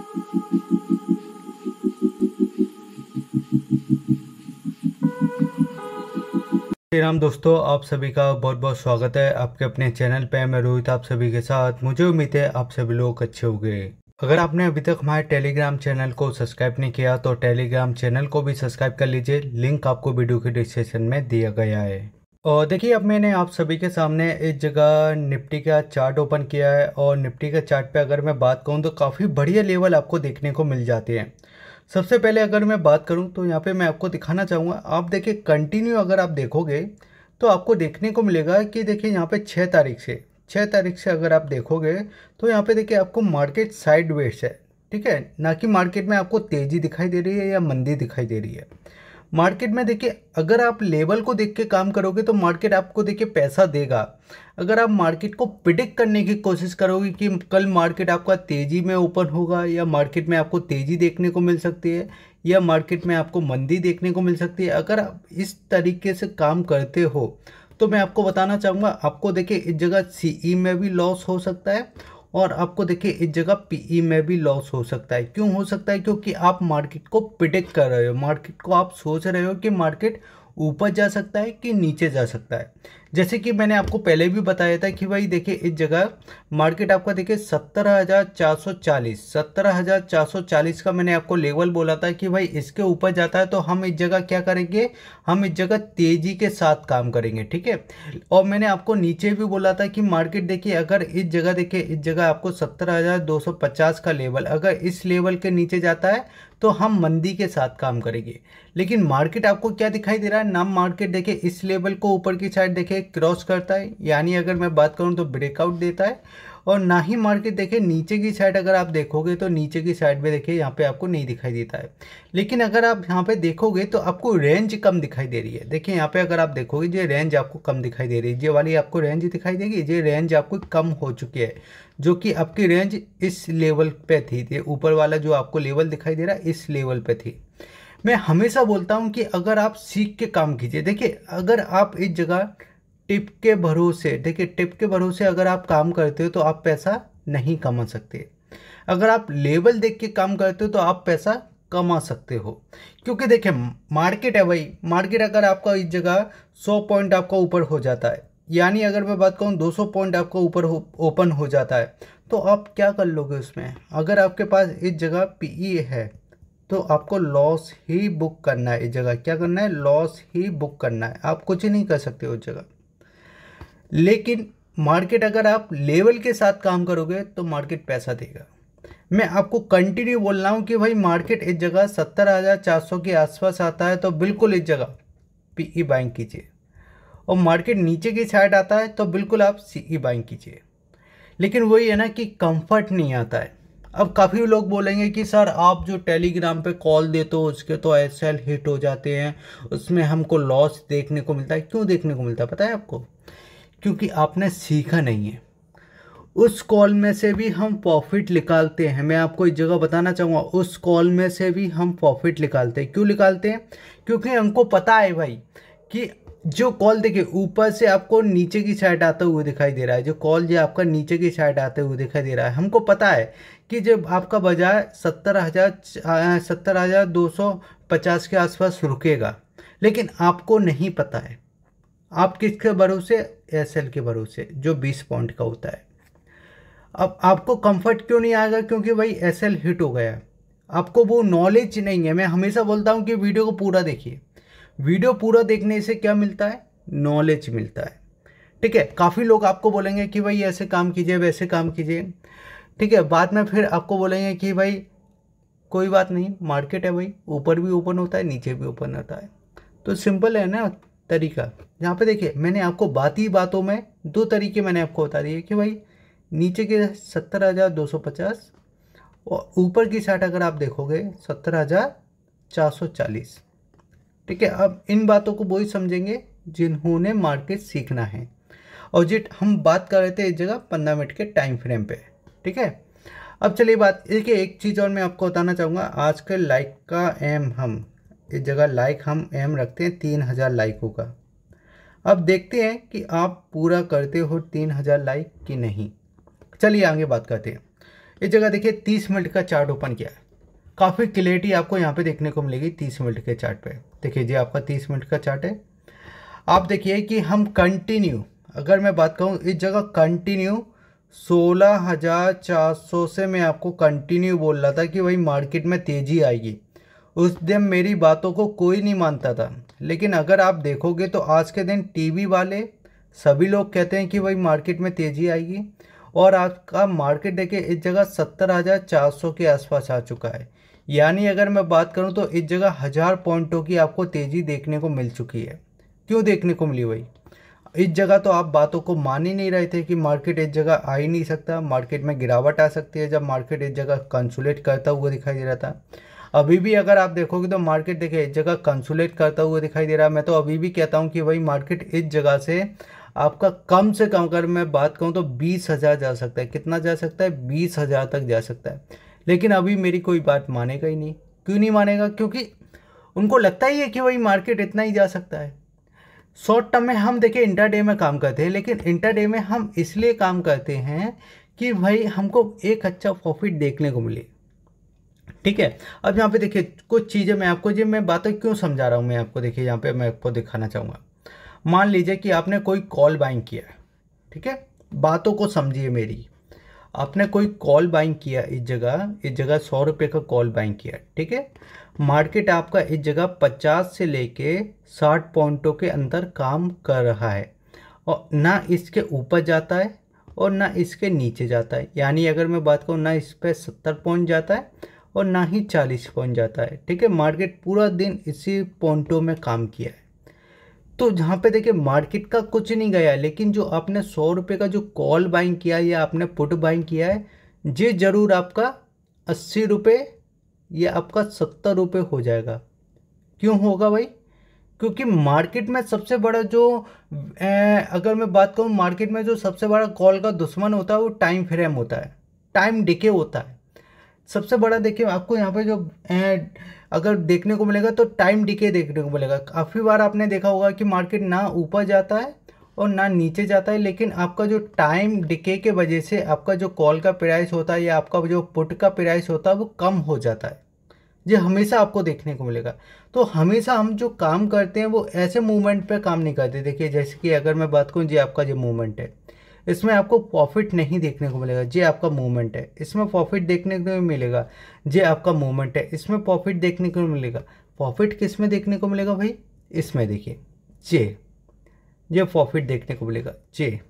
श्री राम दोस्तों, आप सभी का बहुत बहुत स्वागत है आपके अपने चैनल पे। मैं रोहित आप सभी के साथ। मुझे उम्मीद है आप सभी लोग अच्छे होंगे। अगर आपने अभी तक हमारे टेलीग्राम चैनल को सब्सक्राइब नहीं किया तो टेलीग्राम चैनल को भी सब्सक्राइब कर लीजिए। लिंक आपको वीडियो के डिस्क्रिप्शन में दिया गया है। और देखिए, अब मैंने आप सभी के सामने इस जगह निफ्टी का चार्ट ओपन किया है और निफ्टी का चार्ट पे अगर मैं बात करूं तो काफ़ी बढ़िया लेवल आपको देखने को मिल जाते हैं। सबसे पहले अगर मैं बात करूं तो यहाँ पे मैं आपको दिखाना चाहूँगा। आप देखिए, कंटिन्यू अगर आप देखोगे तो आपको देखने को मिलेगा कि देखिए यहाँ पे 6 तारीख से अगर आप देखोगे तो यहाँ पे देखिए आपको मार्केट साइडवेज है, ठीक है ना, कि मार्केट में आपको तेज़ी दिखाई दे रही है या मंदी दिखाई दे रही है। मार्केट में देखिए अगर आप लेवल को देख के काम करोगे तो मार्केट आपको देखिए पैसा देगा। अगर आप मार्केट को प्रिडिक्ट करने की कोशिश करोगे कि कल मार्केट आपका तेज़ी में ओपन होगा या मार्केट में आपको तेज़ी देखने को मिल सकती है या मार्केट में आपको मंदी देखने को मिल सकती है, अगर आप इस तरीके से काम करते हो तो मैं आपको बताना चाहूँगा आपको देखिए इस जगह सीई में भी लॉस हो सकता है और आपको देखिए इस जगह पीई में भी लॉस हो सकता है। क्यों हो सकता है? क्योंकि आप मार्केट को प्रिडिक्ट कर रहे हो, मार्केट को आप सोच रहे हो कि मार्केट ऊपर जा सकता है कि नीचे जा सकता है। जैसे कि मैंने आपको पहले भी बताया था कि भाई देखिए इस जगह मार्केट आपका देखिए 17,440 का मैंने आपको लेवल बोला था कि भाई इसके ऊपर जाता है तो हम इस जगह क्या करेंगे, हम इस जगह तेज़ी के साथ काम करेंगे, ठीक है। और मैंने आपको नीचे भी बोला था कि मार्केट देखिए अगर इस जगह देखिए इस जगह आपको 17,250 का लेवल, अगर इस लेवल के नीचे जाता है तो हम मंदी के साथ काम करेंगे। लेकिन मार्केट आपको क्या दिखाई दे रहा है ना, मार्केट देखिए इस लेवल को ऊपर की साइड देखिए क्रॉस करता है, यानी अगर मैं बात करूं तो ब्रेकआउट देता है, और ना ही मार्केट देखिए नीचे की साइड अगर आप देखोगे तो नीचे की साइड में देखिए यहाँ पे आपको नहीं दिखाई देता है। लेकिन अगर आप यहाँ पे देखोगे तो आपको रेंज कम दिखाई दे रही है। देखिए यहाँ पे अगर आप देखोगे ये रेंज आपको कम दिखाई दे रही है, ये वाली आपको रेंज दिखाई देगी, ये रेंज आपको कम हो चुकी है, जो कि आपकी रेंज इस लेवल पर थी। ये ऊपर वाला जो आपको लेवल दिखाई दे रहा है इस लेवल पर थी। मैं हमेशा बोलता हूँ कि अगर आप सीख के काम कीजिए। देखिए अगर आप इस जगह टिप के भरोसे, देखिए टिप के भरोसे अगर आप काम करते हो तो आप पैसा नहीं कमा सकते। अगर आप लेवल देख के काम करते हो तो आप पैसा कमा सकते हो, क्योंकि देखिए मार्केट है भाई, मार्केट अगर आपका इस जगह 100 पॉइंट आपका ऊपर हो जाता है, यानी अगर मैं बात कहूँ 200 पॉइंट आपका ऊपर ओपन हो जाता है तो आप क्या कर लोगे उसमें। अगर आपके पास इस जगह पीई है तो आपको लॉस ही बुक करना है, इस जगह क्या करना है, लॉस ही बुक करना है, आप कुछ नहीं कर सकते उस जगह। लेकिन मार्केट अगर आप लेवल के साथ काम करोगे तो मार्केट पैसा देगा। मैं आपको कंटिन्यू बोल रहा हूँ कि भाई मार्केट इस जगह 17,400 के आसपास आता है तो बिल्कुल इस जगह पीई बाइंग कीजिए, और मार्केट नीचे की साइड आता है तो बिल्कुल आप सीई बाइंग कीजिए। लेकिन वही है ना कि कंफर्ट नहीं आता है। अब काफ़ी लोग बोलेंगे कि सर आप जो टेलीग्राम पे कॉल देते हो उसके तो एसएल हिट हो जाते हैं, उसमें हमको लॉस देखने को मिलता है। क्यों देखने को मिलता है पता है आपको? क्योंकि आपने सीखा नहीं है। उस कॉल में से भी हम प्रॉफिट निकालते हैं। मैं आपको इस जगह बताना चाहूँगा उस कॉल में से भी हम प्रॉफिट निकालते हैं। क्यों निकालते हैं? क्योंकि हमको पता है भाई कि जो कॉल देखिए ऊपर से आपको नीचे की साइड आते हुए दिखाई दे रहा है, जो कॉल जो आपका नीचे की साइड आते हुए दिखाई दे रहा है, हमको पता है कि जब आपका बाजार 17,250 के आसपास रुकेगा। लेकिन आपको नहीं पता है, आप किसके भरोसे, एसएल के भरोसे जो 20 पॉइंट का होता है। अब आपको कंफर्ट क्यों नहीं आएगा? क्योंकि भाई एसएल हिट हो गया, आपको वो नॉलेज नहीं है। मैं हमेशा बोलता हूँ कि वीडियो को पूरा देखिए, वीडियो पूरा देखने से क्या मिलता है, नॉलेज मिलता है, ठीक है। काफ़ी लोग आपको बोलेंगे कि भाई ऐसे काम कीजिए वैसे काम कीजिए, ठीक है, बाद में फिर आपको बोलेंगे कि भाई कोई बात नहीं, मार्केट है भाई, ऊपर भी ओपन होता है नीचे भी ओपन होता है। तो सिंपल है ना तरीका। यहाँ पे देखिए मैंने आपको बातों में दो तरीके मैंने आपको बता दिए कि भाई नीचे के 17,250 और ऊपर की साइड अगर आप देखोगे 17,440, ठीक है। अब इन बातों को वही समझेंगे जिन्होंने मार्केट सीखना है। और जिट हम बात कर रहे थे इस जगह 15 मिनट के टाइम फ्रेम पे, ठीक है। अब चलिए बात, देखिए एक चीज़ और मैं आपको बताना चाहूँगा, आज के लाइक का एम हम इस जगह लाइक हम एम रखते हैं 3000 लाइकों का। अब देखते हैं कि आप पूरा करते हो 3000 लाइक कि नहीं। चलिए आगे बात करते हैं। इस जगह देखिए 30 मिनट का चार्ट ओपन किया है, काफ़ी क्लियरिटी आपको यहाँ पे देखने को मिलेगी 30 मिनट के चार्ट पे। देखिए जी आपका 30 मिनट का चार्ट है। आप देखिए कि हम कंटिन्यू, अगर मैं बात कहूँ इस जगह कंटिन्यू 16,400 से मैं आपको कंटिन्यू बोल रहा था कि भाई मार्केट में तेज़ी आएगी। उस दिन मेरी बातों को कोई नहीं मानता था, लेकिन अगर आप देखोगे तो आज के दिन टीवी वाले सभी लोग कहते हैं कि भाई मार्केट में तेज़ी आएगी। और आज का मार्केट देखिए इस जगह 17,400 के आसपास आ चुका है, यानी अगर मैं बात करूं तो इस जगह 1000 पॉइंटों की आपको तेज़ी देखने को मिल चुकी है। क्यों देखने को मिली भाई? इस जगह तो आप बातों को मान ही नहीं रहे थे कि मार्केट इस जगह आ ही नहीं सकता, मार्केट में गिरावट आ सकती है, जब मार्केट इस जगह कंसोलिडेट करता हुआ दिखाई दे रहा था। अभी भी अगर आप देखोगे तो मार्केट देखिए इस जगह कंसोलिडेट करता हुआ दिखाई दे रहा है। मैं तो अभी भी कहता हूं कि भाई मार्केट इस जगह से आपका कम से कम, अगर मैं बात कहूं तो 20,000 जा सकता है। कितना जा सकता है? 20,000 तक जा सकता है। लेकिन अभी मेरी कोई बात मानेगा ही नहीं। क्यों नहीं मानेगा? क्योंकि उनको लगता ही है कि भाई मार्केट इतना ही जा सकता है। शॉर्ट टर्म में हम देखिए इंटरडे में काम करते हैं, लेकिन इंटरडे में हम इसलिए काम करते हैं कि भाई हमको एक अच्छा प्रॉफिट देखने को मिले। ठीक है, अब यहाँ पे देखिए कुछ चीज़ें मैं आपको, जी मैं बातें क्यों समझा रहा हूँ, मैं आपको देखिए यहाँ पे मैं आपको दिखाना चाहूँगा। मान लीजिए कि आपने कोई कॉल बाइंग किया है, ठीक है, बातों को समझिए मेरी। आपने कोई कॉल बाइंग किया इस जगह 100 रुपये का कॉल बाइंग किया, ठीक है। मार्केट आपका इस जगह 50 से लेके 60 पॉइंटों के अंदर काम कर रहा है, और ना इसके ऊपर जाता है और ना इसके नीचे जाता है। यानी अगर मैं बात करूँ ना इस पर 70 पॉइंट जाता है और ना ही 40 पॉइंट जाता है, ठीक है। मार्केट पूरा दिन इसी पॉइंटों में काम किया है। तो जहाँ पे देखिए मार्केट का कुछ नहीं गया, लेकिन जो आपने 100 रुपये का जो कॉल बाइंग किया है या आपने पुट बाइंग किया है, ये ज़रूर आपका 80 रुपये या आपका 70 रुपये हो जाएगा। क्यों होगा भाई? क्योंकि मार्केट में सबसे बड़ा जो अगर मैं बात कहूँ मार्केट में जो सबसे बड़ा कॉल का दुश्मन होता है वो टाइम फ्रेम होता है, टाइम डिके होता है सबसे बड़ा। देखिए आपको यहाँ पे जो अगर देखने को मिलेगा तो टाइम डिके देखने को मिलेगा। काफ़ी बार आपने देखा होगा कि मार्केट ना ऊपर जाता है और ना नीचे जाता है, लेकिन आपका जो टाइम डिके के वजह से आपका जो कॉल का प्राइस होता है या आपका जो पुट का प्राइस होता है वो कम हो जाता है। ये हमेशा आपको देखने को मिलेगा। तो हमेशा हम जो काम करते हैं वो ऐसे मूवमेंट पर काम नहीं करते। देखिए जैसे कि अगर मैं बात करूँ, जी आपका जो मूवमेंट है इसमें आपको प्रॉफिट नहीं देखने को मिलेगा। जी आपका मूवमेंट है, इसमें प्रॉफिट देखने को मिलेगा। जी आपका मूवमेंट है, इसमें प्रॉफिट देखने को मिलेगा। प्रॉफिट किस में देखने को मिलेगा भाई? इसमें देखिए जे प्रॉफिट देखने को मिलेगा, जे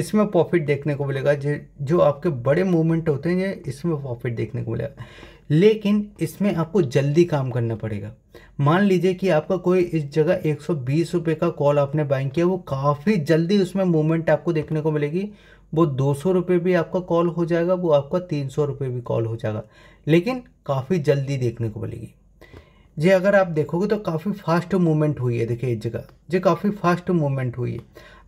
इसमें प्रॉफिट देखने को मिलेगा। जे जो आपके बड़े मूवमेंट होते हैं ये इसमें प्रॉफिट देखने को मिलेगा, लेकिन इसमें आपको जल्दी काम करना पड़ेगा। मान लीजिए कि आपका कोई इस जगह 120 रुपये का कॉल आपने बाइंग किया, वो काफ़ी जल्दी उसमें मूवमेंट आपको देखने को मिलेगी। वो 200 रुपये भी आपका कॉल हो जाएगा, वो आपका 300 रुपये भी कॉल हो जाएगा, लेकिन काफ़ी जल्दी देखने को मिलेगी। जी अगर आप देखोगे तो काफ़ी फास्ट मूवमेंट हुई है। देखिए इस जगह जी काफ़ी फास्ट मूवमेंट हुई है।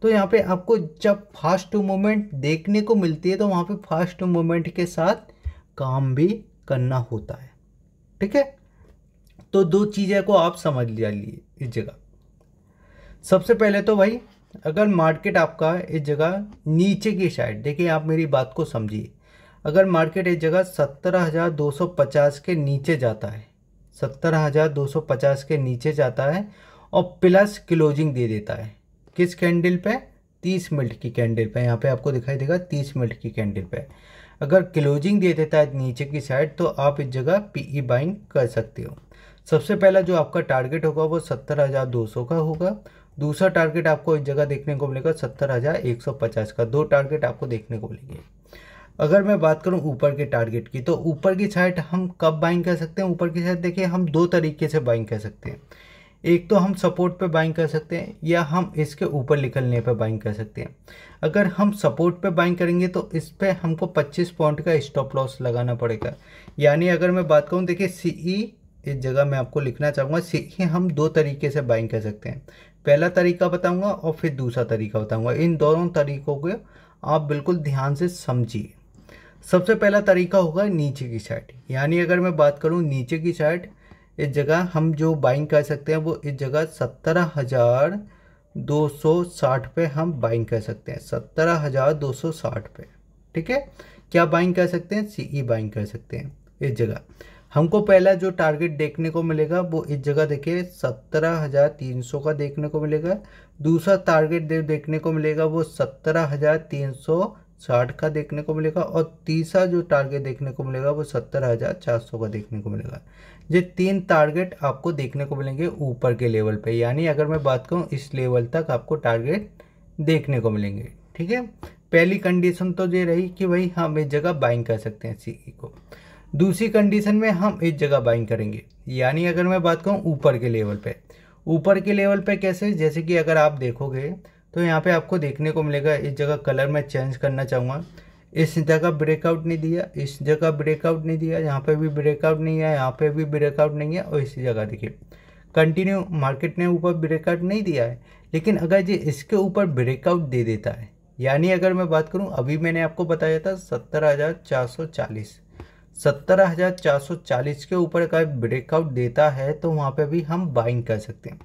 तो यहाँ पे आपको जब फास्ट मूवमेंट देखने को मिलती है तो वहाँ पे फास्ट मूवमेंट के साथ काम भी करना होता है, ठीक है। तो दो चीज़ें को आप समझ लीजिए इस जगह। सबसे पहले तो भाई अगर मार्केट आपका इस जगह नीचे की साइड, देखिए आप मेरी बात को समझिए, अगर मार्केट इस जगह 17,250 के नीचे जाता है, 17,250 के नीचे जाता है और प्लस क्लोजिंग दे देता है, किस कैंडल पे? 30 मिनट की कैंडल पे। यहाँ पे आपको दिखाई देगा 30 मिनट की कैंडल पे अगर क्लोजिंग दे देता है नीचे की साइड, तो आप इस जगह पीई बाइंग कर सकते हो। सबसे पहला जो आपका टारगेट होगा वो 17,200 का होगा। दूसरा टारगेट आपको इस जगह देखने को मिलेगा 17,150 का। दो टारगेट आपको देखने को मिलेंगे। अगर मैं बात करूं ऊपर के टारगेट की, तो ऊपर की साइड हम कब बाइंग कर सकते हैं? ऊपर की साइड देखिए हम दो तरीके से बाइंग कर सकते हैं। एक तो हम सपोर्ट पे बाइंग कर सकते हैं, या हम इसके ऊपर निकलने पे बाइंग कर सकते हैं। अगर हम सपोर्ट पे बाइंग करेंगे तो इस पर हमको 25 पॉइंट का स्टॉप लॉस लगाना पड़ेगा। यानी अगर मैं बात करूँ देखिए सीई, इस जगह मैं आपको लिखना चाहूँगा सीई हम दो तरीके से बाइंग कर सकते हैं। पहला तरीका बताऊँगा और फिर दूसरा तरीका बताऊँगा। इन दोनों तरीकों को आप बिल्कुल ध्यान से समझिए। सबसे पहला तरीका होगा नीचे की साइड, यानी अगर मैं बात करूं नीचे की साइड इस जगह हम जो बाइंग कर सकते हैं वो इस जगह 17,260 पे हम बाइंग कर सकते हैं, 17,260 पे, ठीक है। क्या बाइंग कर सकते हैं, सीई बाइंग कर सकते हैं। इस जगह हमको पहला जो टारगेट देखने को मिलेगा वो इस जगह देखिए 17,300 का देखने को मिलेगा। दूसरा टारगेट देखने को मिलेगा वो 17,360 का देखने को मिलेगा। और तीसरा जो टारगेट देखने को मिलेगा वो 17,400 का देखने को मिलेगा। ये तीन टारगेट आपको देखने को मिलेंगे ऊपर के लेवल पे, यानी अगर मैं बात करूँ इस लेवल तक आपको टारगेट देखने को मिलेंगे। ठीक है, पहली कंडीशन तो ये रही कि भाई हम इस जगह बाइंग कर सकते हैं सीई को। दूसरी कंडीशन में हम इस जगह बाइंग करेंगे, यानी अगर मैं बात करूँ ऊपर के लेवल पे। ऊपर के लेवल पे कैसे, जैसे कि अगर आप देखोगे तो यहाँ पे आपको देखने को मिलेगा इस जगह, कलर में चेंज करना चाहूँगा, इस जगह ब्रेकआउट नहीं दिया, इस जगह ब्रेकआउट नहीं दिया, यहाँ पे भी ब्रेकआउट नहीं है, यहाँ पे भी ब्रेकआउट नहीं है। और इस जगह देखिए कंटिन्यू मार्केट ने ऊपर ब्रेकआउट नहीं दिया है, लेकिन अगर ये इसके ऊपर ब्रेकआउट दे देता है, यानी अगर मैं बात करूँ, अभी मैंने आपको बताया था 17,440 के ऊपर का ब्रेकआउट देता है तो वहाँ पे भी हम बाइंग कर सकते हैं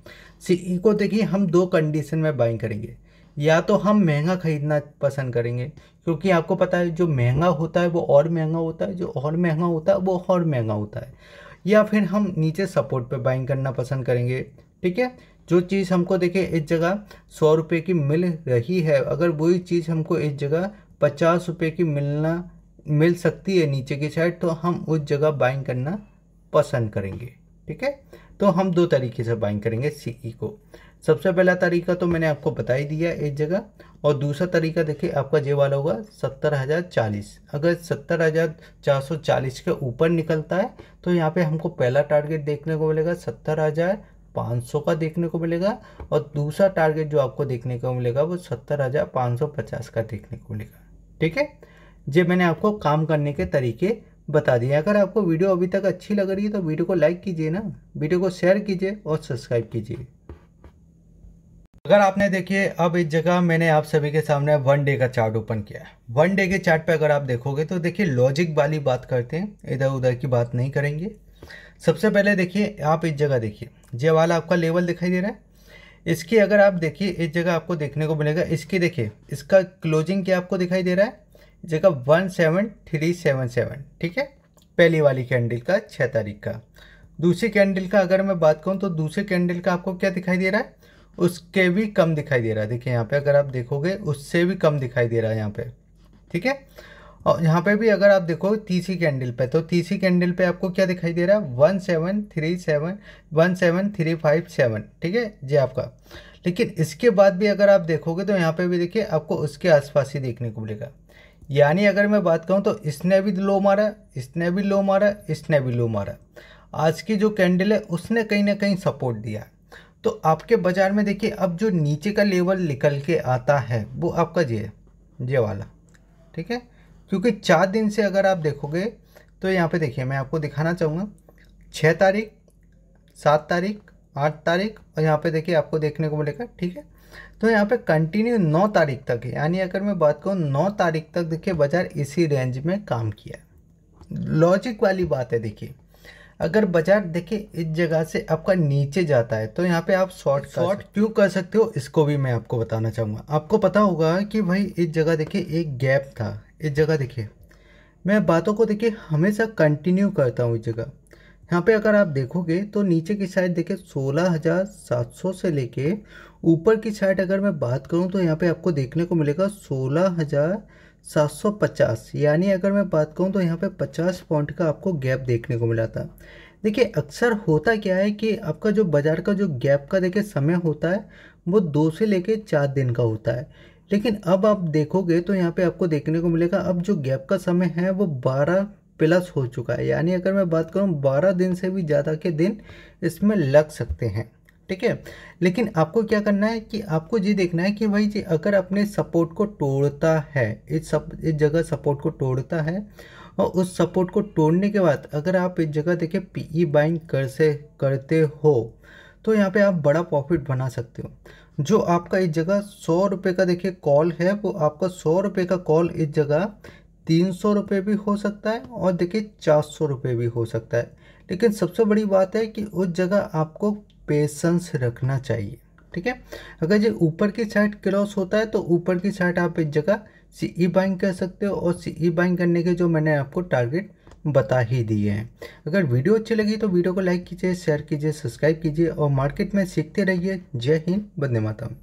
सीई को। देखिए हम दो कंडीशन में बाइंग करेंगे, या तो हम महंगा खरीदना पसंद करेंगे, क्योंकि आपको पता है जो महंगा होता है वो और महंगा होता है, जो और महंगा होता है वो और महंगा होता है। या फिर हम नीचे सपोर्ट पे बाइंग करना पसंद करेंगे। ठीक है, जो चीज़ हमको देखिए इस जगह 100 रुपये की मिल रही है, अगर वही चीज़ हमको इस जगह 50 रुपये की मिल सकती है नीचे की साइड, तो हम उस जगह बाइंग करना पसंद करेंगे। ठीक है, तो हम दो तरीके से बाइंग करेंगे सीई को। सबसे पहला तरीका तो मैंने आपको बता ही दिया एक जगह, और दूसरा तरीका देखिए आपका जे वाला होगा 17,040। अगर 17,440 के ऊपर निकलता है तो यहाँ पे हमको पहला टारगेट देखने को मिलेगा 17,500 का देखने को मिलेगा, और दूसरा टारगेट जो आपको देखने को मिलेगा वो 17,550 का देखने को मिलेगा। ठीक है, ये मैंने आपको काम करने के तरीके बता दिए। अगर आपको वीडियो अभी तक अच्छी लग रही है तो वीडियो को लाइक कीजिए ना, वीडियो को शेयर कीजिए और सब्सक्राइब कीजिए। अगर आपने देखिए अब इस जगह मैंने आप सभी के सामने वन डे का चार्ट ओपन किया है। वन डे के चार्ट पे अगर आप देखोगे तो देखिए लॉजिक वाली बात करते हैं, इधर उधर की बात नहीं करेंगे। सबसे पहले देखिए आप इस जगह देखिए, ये वाला आपका लेवल दिखाई दे रहा है, इसकी अगर आप देखिए इस जगह आपको देखने को मिलेगा, इसकी देखिए इसका क्लोजिंग क्या आपको दिखाई दे रहा है, जगह 17,377। ठीक है, पहली वाली कैंडल का 6 तारीख का। दूसरी कैंडल का अगर मैं बात करूँ तो दूसरे कैंडल का आपको क्या दिखाई दे रहा है, उसके भी कम दिखाई दे रहा है। देखिए यहाँ पे अगर आप देखोगे उससे भी कम दिखाई दे रहा है यहाँ पे। ठीक है, और यहाँ पे भी अगर आप देखो तीसरी कैंडल पे, तो तीसरी कैंडल पे आपको क्या दिखाई दे रहा है, 17,357। ठीक है, ये आपका। लेकिन इसके बाद भी अगर आप देखोगे तो यहाँ पे भी देखिए आपको उसके आसपास ही देखने को मिलेगा, यानी अगर मैं बात कहूँ तो इसने भी लो मारा, इसने भी लो मारा, इसने भी लो मारा। आज की जो कैंडल है उसने कहीं ना कहीं सपोर्ट दिया, तो आपके बाज़ार में देखिए अब जो नीचे का लेवल निकल के आता है वो आपका ये वाला। ठीक है, क्योंकि 4 दिन से अगर आप देखोगे तो यहाँ पे देखिए मैं आपको दिखाना चाहूँगा 6 तारीख, 7 तारीख, 8 तारीख, और यहाँ पे देखिए आपको देखने को मिलेगा। ठीक है, तो यहाँ पे कंटिन्यू 9 तारीख तक, यानी अगर मैं बात कहूँ 9 तारीख तक देखिए बाज़ार इसी रेंज में काम किया। लॉजिक वाली बात है, देखिए अगर बाजार देखिए इस जगह से आपका नीचे जाता है तो यहाँ पे आप शॉर्ट क्यों कर सकते हो, इसको भी मैं आपको बताना चाहूँगा। आपको पता होगा कि भाई इस जगह देखिए एक गैप था, इस जगह देखिए मैं बातों को देखिए हमेशा कंटिन्यू करता हूँ। इस जगह यहाँ पे अगर आप देखोगे तो नीचे की साइड देखिए 16,700 से लेके ऊपर की साइड अगर मैं बात करूँ तो यहाँ पे आपको देखने को मिलेगा 16,750, यानी अगर मैं बात कहूँ तो यहाँ पे 50 पॉइंट का आपको गैप देखने को मिला था। देखिए अक्सर होता क्या है कि आपका जो बाज़ार का जो गैप का देखिए समय होता है वो 2 से लेके 4 दिन का होता है, लेकिन अब आप देखोगे तो यहाँ पे आपको देखने को मिलेगा अब जो गैप का समय है वो 12+ हो चुका है, यानी अगर मैं बात करूँ 12 दिन से भी ज़्यादा के दिन इसमें लग सकते हैं। ठीक है, लेकिन आपको क्या करना है कि आपको ये देखना है कि भाई जी अगर अपने सपोर्ट को तोड़ता है, इस जगह सपोर्ट को तोड़ता है, और उस सपोर्ट को तोड़ने के बाद अगर आप इस जगह देखिए पीई बाइंग करते हो तो यहाँ पे आप बड़ा प्रॉफिट बना सकते हो। जो आपका इस जगह 100 रुपये का देखिए कॉल है, वो आपका 100 रुपये का कॉल इस जगह 300 रुपये भी हो सकता है, और देखिए 400 रुपये भी हो सकता है। लेकिन सबसे बड़ी बात है कि उस जगह आपको पेशेंस रखना चाहिए। ठीक है, अगर ये ऊपर की साइड क्रॉस होता है तो ऊपर की साइड आप इस जगह सीई बाइंग कर सकते हो और सीई बाइंग करने के जो मैंने आपको टारगेट बता ही दिए हैं। अगर वीडियो अच्छी लगी तो वीडियो को लाइक कीजिए, शेयर कीजिए, सब्सक्राइब कीजिए और मार्केट में सीखते रहिए। जय हिंद, वंदे मातरम।